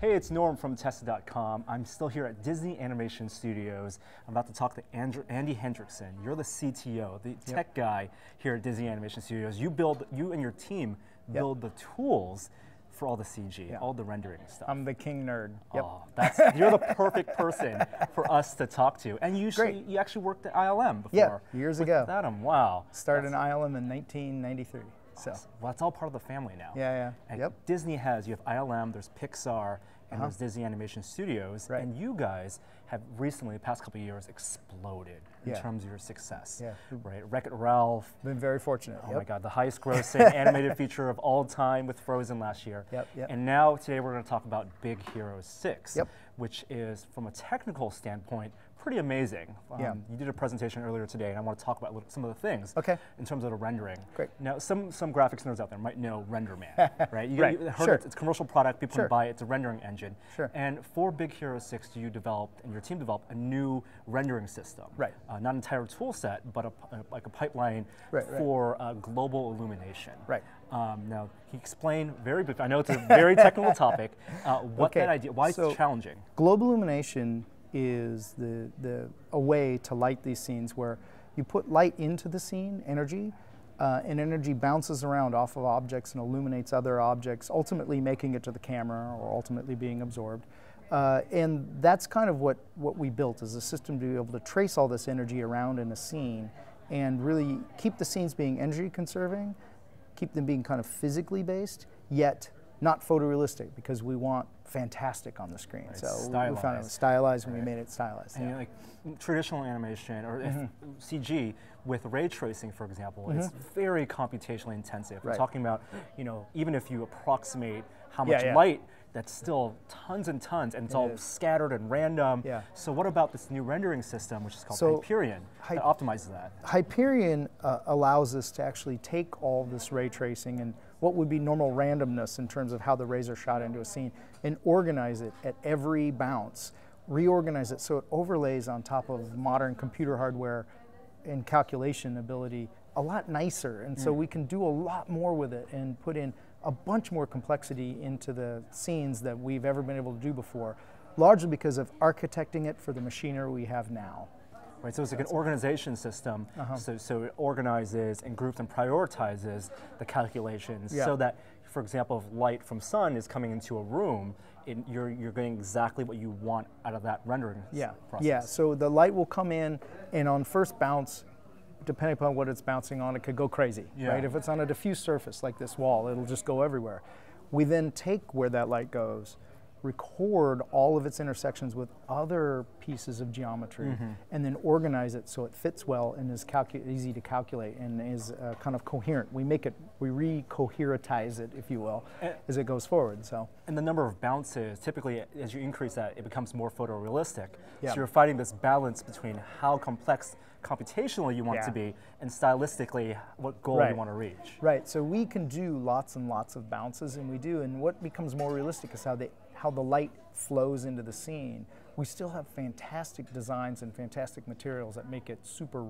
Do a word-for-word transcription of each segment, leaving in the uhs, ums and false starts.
Hey, it's Norm from Tested dot com. I'm still here at Disney Animation Studios. I'm about to talk to Andrew Andy Hendrickson. You're the C T O, the yep. tech guy here at Disney Animation Studios. You build, you and your team build yep. the tools for all the C G, yeah. all the rendering stuff. I'm the king nerd. Yep. Oh, that's, you're the perfect person for us to talk to. And you, Great. you actually worked at I L M before. Yeah, years ago. Adam, wow. Started in I L M in nineteen ninety-three. So. Well, it's all part of the family now. Yeah, yeah. And yep. Disney has, you have I L M, there's Pixar, and uh-huh. there's Disney Animation Studios, right. and you guys have recently, the past couple of years, exploded in yeah. terms of your success. Yeah. Right, Wreck-It Ralph. Been very fortunate. Oh yep. my God, the highest grossing animated feature of all time with Frozen last year. Yep, yep. And now today we're gonna talk about Big Hero six, yep. which is, from a technical standpoint, pretty amazing. Um, yeah. You did a presentation earlier today, and I want to talk about some of the things okay. in terms of the rendering. Great. Now, some some graphics nerds out there might know RenderMan, right? You, right. you heard sure. it, it's a commercial product, people sure. can buy it, it's a rendering engine. Sure. And for Big Hero six, you developed, and your team developed, a new rendering system. Right. Uh, not an entire tool set, but a, a, like a pipeline right, for right. Uh, global illumination. Right. Um, now, can you explain very briefly, I know it's a very technical topic, uh, what okay. that idea, why so, it's challenging? Global illumination is the, the, a way to light these scenes where you put light into the scene, energy, uh, and energy bounces around off of objects and illuminates other objects, ultimately making it to the camera or ultimately being absorbed. Uh, and that's kind of what, what we built, is a system to be able to trace all this energy around in a scene and really keep the scenes being energy conserving, keep them being kind of physically based, yet not photorealistic, because we want fantastic on the screen. Right. So stylized. We found it was stylized and right. we made it stylized. And yeah. like traditional animation or mm-hmm. C G with ray tracing, for example, mm-hmm. is very computationally intensive. Right. We're talking about, you know, even if you approximate how much yeah, yeah. light, that's still tons and tons, and it's it all is. scattered and random. Yeah. So what about this new rendering system, which is called so Hyperion, Hy that optimizes that? Hyperion uh, allows us to actually take all this ray tracing and what would be normal randomness in terms of how the rays are shot into a scene and organize it at every bounce, reorganize it so it overlays on top of modern computer hardware and calculation ability a lot nicer. And mm. so we can do a lot more with it and put in a bunch more complexity into the scenes that we've ever been able to do before, largely because of architecting it for the machinery we have now. Right, so it's like an organization system, uh-huh. so, so it organizes and groups and prioritizes the calculations yeah. so that, for example, if light from sun is coming into a room, it, you're, you're getting exactly what you want out of that rendering yeah. process. Yeah, so the light will come in, and on first bounce, depending upon what it's bouncing on, it could go crazy, yeah. right? If it's on a diffuse surface like this wall, it'll just go everywhere. We then take where that light goes, record all of its intersections with other pieces of geometry, mm-hmm. and then organize it so it fits well and is easy to calculate and is uh, kind of coherent. We make it, we re-coherentize it, if you will, and as it goes forward. So. And the number of bounces, typically as you increase that, it becomes more photorealistic. Yeah. So you're fighting this balance between how complex computationally you want yeah. it to be and stylistically what goal right. you want to reach. Right, so we can do lots and lots of bounces, and we do, and what becomes more realistic is how they how the light flows into the scene. We still have fantastic designs and fantastic materials that make it super,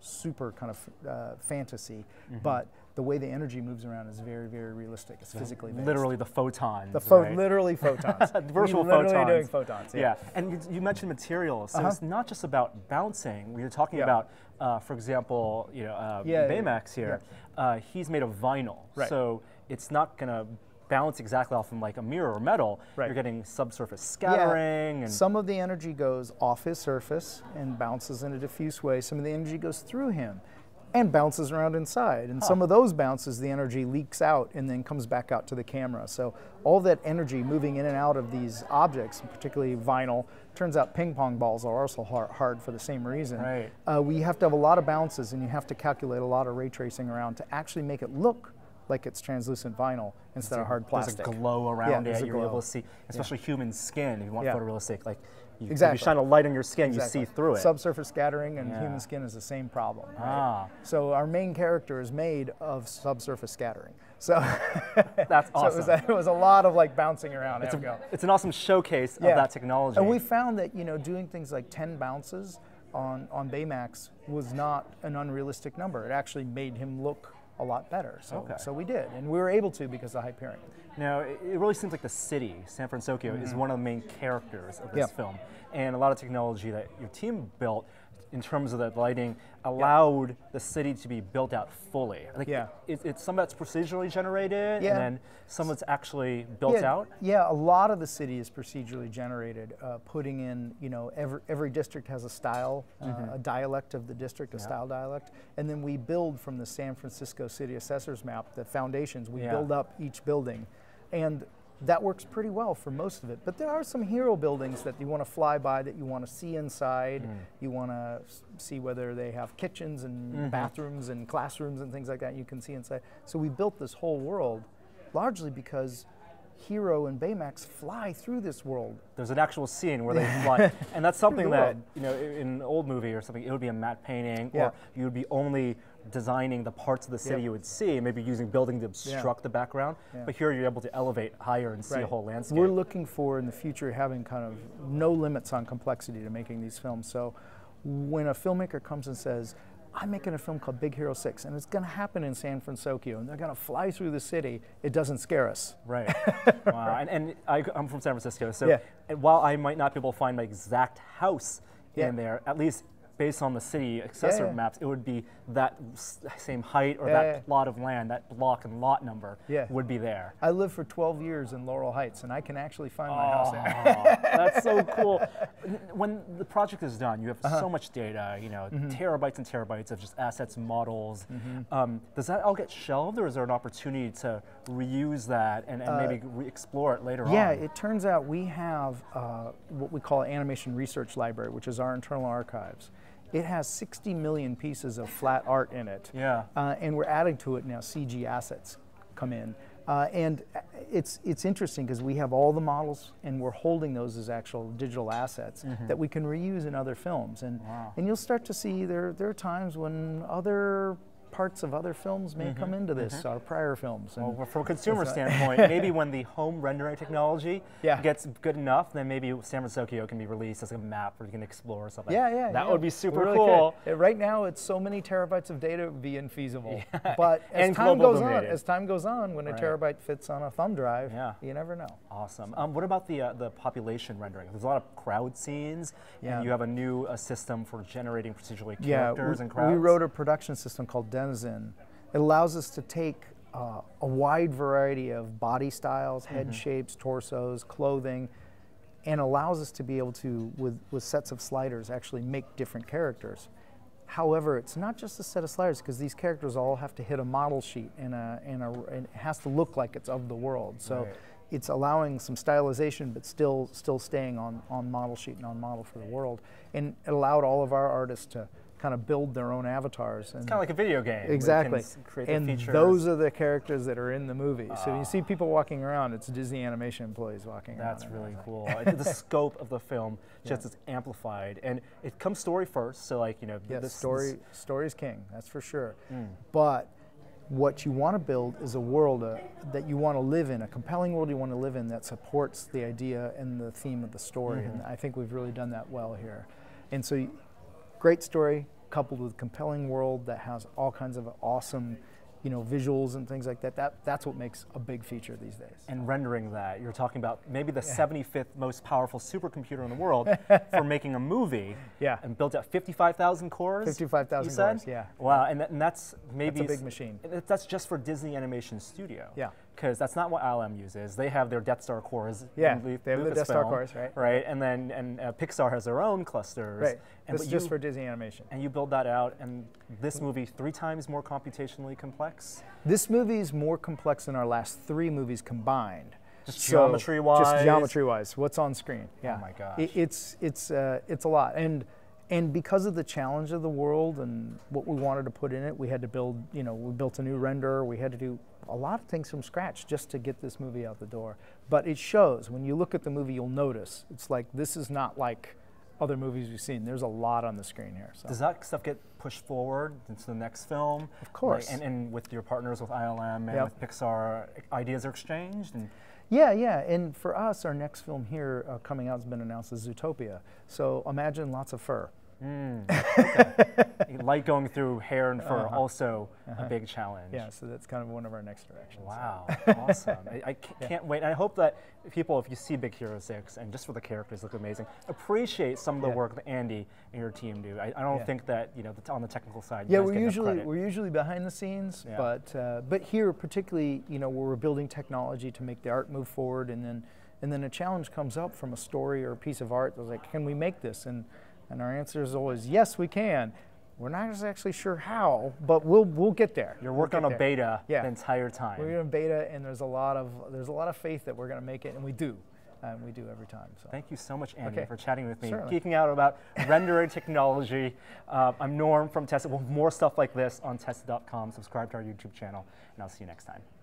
super kind of uh, fantasy, mm-hmm. but the way the energy moves around is very, very realistic. It's physically based. Literally the photons, the pho right? Literally photons. Virtual literally photons. Doing photons, yeah. yeah. And you, you mentioned materials, so uh-huh. it's not just about bouncing. We're talking yeah. about, uh, for example, you know, uh, yeah, Baymax yeah. here, yeah. Uh, he's made of vinyl, right. so it's not gonna bounce exactly off from like a mirror or metal, right. you're getting subsurface scattering. Yeah. And some of the energy goes off his surface and bounces in a diffuse way. Some of the energy goes through him and bounces around inside. And huh. some of those bounces, the energy leaks out and then comes back out to the camera. So all that energy moving in and out of these objects, particularly vinyl, turns out ping pong balls are also hard for the same reason. Right. Uh, we have to have a lot of bounces, and you have to calculate a lot of ray tracing around to actually make it look like it's translucent vinyl instead a, of hard plastic. There's a glow around yeah, it, you're glow. able to see, especially yeah. human skin, if you want yeah. photorealistic, like you, exactly. if you shine a light on your skin, exactly. you see through it. Subsurface scattering and yeah. human skin is the same problem. Right? Ah. So our main character is made of subsurface scattering. So that's awesome. So it, was a, it was a lot of like bouncing around. It's, a, go. it's an awesome showcase yeah. of that technology. And we found that, you know, doing things like ten bounces on, on Baymax was not an unrealistic number. It actually made him look a lot better. So, okay. so we did, and we were able to because of Hyperion. Now, it really seems like the city, San Francisco, mm-hmm. is one of the main characters of this yeah. film. And a lot of technology that your team built in terms of that lighting allowed yeah. the city to be built out fully. Like yeah. it, it's some of that's procedurally generated, yeah. and then some of it's actually built yeah. out? Yeah, a lot of the city is procedurally generated, uh, putting in, you know, every, every district has a style, mm-hmm. uh, a dialect of the district, a yeah. style dialect, and then we build from the San Francisco City Assessor's Map, the foundations, we yeah. build up each building. And that works pretty well for most of it. But there are some hero buildings that you want to fly by, that you want to see inside. Mm. You want to see whether they have kitchens and mm-hmm. bathrooms and classrooms and things like that you can see inside. So we built this whole world largely because Hero and Baymax fly through this world. There's an actual scene where they fly. And that's something that, you know, in an old movie or something, it would be a matte painting, yeah. or you would be only designing the parts of the city yep. you would see, maybe using building to obstruct yeah. the background. Yeah. But here you're able to elevate higher and see right. a whole landscape. We're looking for, in the future, having kind of no limits on complexity to making these films. So when a filmmaker comes and says, I'm making a film called Big Hero six, and it's going to happen in San Francisco, and they're going to fly through the city. It doesn't scare us. Right. Wow. And, and I, I'm from San Francisco, so yeah. and while I might not be able to find my exact house yeah. in there, at least based on the city accessory yeah, yeah. maps, it would be that same height or yeah, that yeah. plot of land, that block and lot number yeah. would be there. I lived for twelve years in Laurel Heights, and I can actually find oh, my house there. That's so cool. When the project is done, you have uh-huh. so much data, you know, mm-hmm. terabytes and terabytes of just assets, models. Mm-hmm. um, does that all get shelved, or is there an opportunity to reuse that and, and uh, maybe re-explore it later yeah, on? Yeah, it turns out we have uh, what we call an animation research library, which is our internal archives. It has sixty million pieces of flat art in it. Yeah. Uh, and we're adding to it now, C G assets come in. Uh, and it's, it's interesting because we have all the models and we're holding those as actual digital assets mm-hmm. that we can reuse in other films. And, wow. and you'll start to see there, there are times when other parts of other films may mm-hmm. come into this, mm-hmm. our prior films. And well, from a consumer standpoint, maybe when the home rendering technology yeah. gets good enough, then maybe San Francisco can be released as a map where you can explore or something. Yeah, yeah. That yeah. would be super really cool. Could. Right now, it's so many terabytes of data, it would be infeasible. Yeah. But as and time goes on, as time goes on, when right. a terabyte fits on a thumb drive, yeah. you never know. Awesome. Um, what about the uh, the population rendering? There's a lot of crowd scenes, yeah. and you have a new uh, system for generating procedurally characters yeah, and crowds. We wrote a production system called Denizen. It allows us to take uh, a wide variety of body styles, head mm-hmm. shapes, torsos, clothing, and allows us to be able to, with, with sets of sliders, actually make different characters. However, it's not just a set of sliders, because these characters all have to hit a model sheet, and, a, and, a, and it has to look like it's of the world. So right. it's allowing some stylization, but still, still staying on, on model sheet and on model for the world. And it allowed all of our artists to kind of build their own avatars. It's and kind of like a video game. Exactly. And features. Those are the characters that are in the movie. Uh, so you see people walking around, it's Disney Animation employees walking that's around. That's really cool. The scope of the film just yeah. is amplified. And it comes story first, so like, you know. Yeah, this, story, this. Story's king, that's for sure. Mm. But what you want to build is a world uh, that you want to live in, a compelling world you want to live in that supports the idea and the theme of the story. Mm-hmm. And I think we've really done that well here. And so, great story coupled with a compelling world that has all kinds of awesome, you know, visuals and things like that. That that's what makes a big feature these days. And rendering that, you're talking about maybe the yeah. seventy-fifth most powerful supercomputer in the world for making a movie. Yeah. And built out fifty-five thousand cores. fifty-five thousand cores. Yeah. Wow. And, that, and that's maybe that's a big machine. That's just for Disney Animation Studio. Yeah. Because that's not what I L M uses. They have their Death Star cores. Yeah, in they have the Death Star cores, right? Right, and then and uh, Pixar has their own clusters. Right, and this is just for Disney Animation. And you build that out, and this movie three times more computationally complex? This movie is more complex than our last three movies combined. Just so geometry-wise? Just geometry-wise, what's on screen. Yeah. Oh my gosh. It, it's, it's, uh, it's a lot. And, And because of the challenge of the world and what we wanted to put in it, we had to build, you know, we built a new renderer. We had to do a lot of things from scratch just to get this movie out the door. But it shows. When you look at the movie, you'll notice. It's like, this is not like other movies we've seen. There's a lot on the screen here. So. Does that stuff get pushed forward into the next film? Of course. Like, and, and with your partners with I L M and yep. with Pixar, ideas are exchanged? And Yeah, yeah, and for us, our next film here uh, coming out has been announced as Zootopia. So imagine lots of fur. Mm, okay. Light going through hair and fur, uh-huh. also uh-huh. a big challenge. Yeah, so that's kind of one of our next directions. Wow, awesome. I, I can't yeah. wait. And I hope that people, if you see Big Hero six, and just for the characters look amazing, appreciate some of the yeah. work that Andy and your team do. I, I don't yeah. think that, you know, on the technical side, you yeah, guys we're get usually we're usually behind the scenes, yeah. but uh, but here particularly, you know, where we're building technology to make the art move forward, and then and then a challenge comes up from a story or a piece of art that's like, can we make this? And And our answer is always, yes, we can. We're not actually sure how, but we'll we'll get there. You're working we'll on a there. beta yeah. the entire time. We're in beta, and there's a lot of there's a lot of faith that we're going to make it, and we do, and um, we do every time. So thank you so much, Andy, okay. for chatting with me, Certainly. geeking out about rendering technology. Uh, I'm Norm from Tested. We'll have more stuff like this on Tested dot com. Subscribe to our YouTube channel, and I'll see you next time.